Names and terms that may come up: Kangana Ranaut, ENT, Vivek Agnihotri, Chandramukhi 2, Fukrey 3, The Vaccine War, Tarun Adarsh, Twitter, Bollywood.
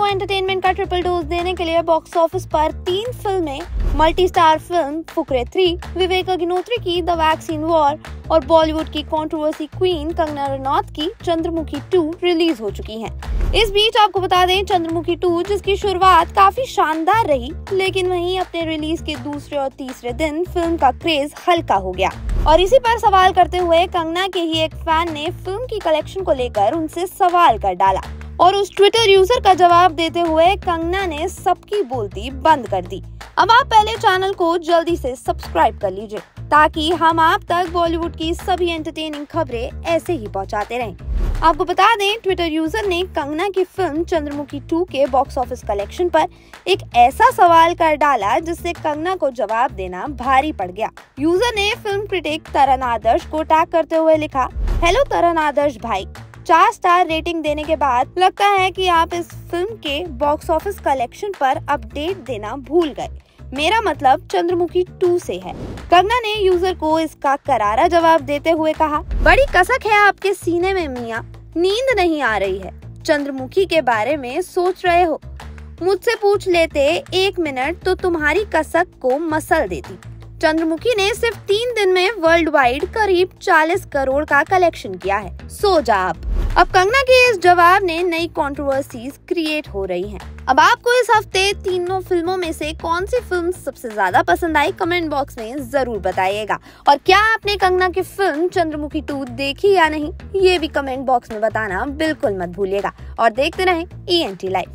को एंटरटेनमेंट का triple dose देने के लिए बॉक्स ऑफिस पर 3 फिल्में, multi star film Fukrey 3, Vivek Agnihotri की द वैक्सीन वॉर और बॉलीवुड की कंट्रोवर्सी क्वीन कंगना रनौत की चंद्रमुखी 2 रिलीज हो चुकी हैं। इस बीच आपको बता दें, चंद्रमुखी 2 जिसकी शुरुआत काफी शानदार रही, लेकिन वहीं अपने रिलीज के दूसरे और तीसरे दिन फिल्म का क्रेज हल्का हो गया और इसी पर सवाल करते हुए कंगना के ही एक फैन ने फिल्म की कलेक्शन को लेकर उनसे सवाल कर डाला और उस ट्विटर यूजर का जवाब देते हुए कंगना ने सबकी बोलती बंद कर दी। अब आप पहले चैनल को जल्दी से सब्सक्राइब कर लीजिए ताकि हम आप तक बॉलीवुड की सभी एंटरटेनिंग खबरें ऐसे ही पहुंचाते रहें। आपको बता दें, ट्विटर यूजर ने कंगना की फिल्म चंद्रमुखी 2 के बॉक्स ऑफिस कलेक्शन पर एक ऐसा सवाल कर डाला जिससे कंगना को जवाब देना भारी पड़ गया। यूजर ने फिल्म क्रिटिक तरुण आदर्श को टैग करते हुए लिखा, हेलो तरुण आदर्श भाई, 4 स्टार रेटिंग देने के बाद लगता है कि आप इस फिल्म के बॉक्स ऑफिस कलेक्शन पर अपडेट देना भूल गए। मेरा मतलब चंद्रमुखी 2 से है। कंगना ने यूजर को इसका करारा जवाब देते हुए कहा, बड़ी कसक है आपके सीने में मियां, नींद नहीं आ रही है, चंद्रमुखी के बारे में सोच रहे हो, मुझसे पूछ लेते 1 मिनट तो तुम्हारी कसक को मसल देती। चंद्रमुखी ने सिर्फ 3 दिन में वर्ल्ड वाइड करीब 40 करोड़ का कलेक्शन किया है, सो जा आप। अब कंगना के इस जवाब ने नई कंट्रोवर्सीज क्रिएट हो रही हैं। अब आपको इस हफ्ते तीनों फिल्मों में से कौन सी फिल्म सबसे ज्यादा पसंद आई, कमेंट बॉक्स में जरूर बताइएगा। और क्या आपने कंगना की फिल्म चंद्रमुखी 2 देखी या नहीं, ये भी कमेंट बॉक्स में बताना बिल्कुल मत भूलिएगा। और देखते रहें ENT लाइव।